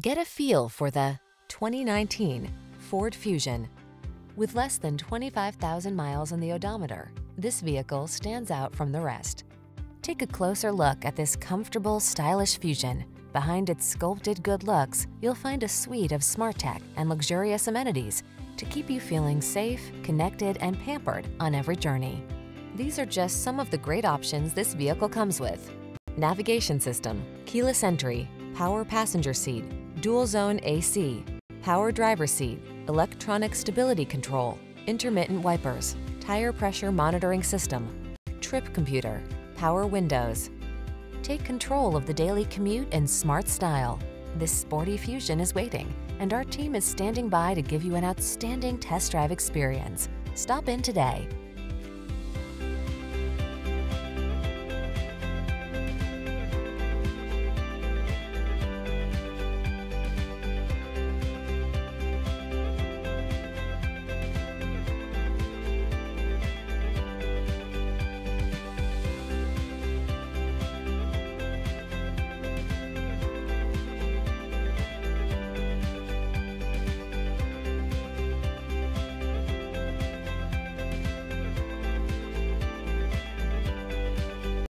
Get a feel for the 2019 Ford Fusion. With less than 25,000 miles on the odometer, this vehicle stands out from the rest. Take a closer look at this comfortable, stylish Fusion. Behind its sculpted good looks, you'll find a suite of smart tech and luxurious amenities to keep you feeling safe, connected, and pampered on every journey. These are just some of the great options this vehicle comes with: navigation system, keyless entry, power passenger seat, dual zone AC, power driver seat, electronic stability control, intermittent wipers, tire pressure monitoring system, trip computer, power windows. Take control of the daily commute in smart style. This sporty Fusion is waiting, and our team is standing by to give you an outstanding test drive experience. Stop in today.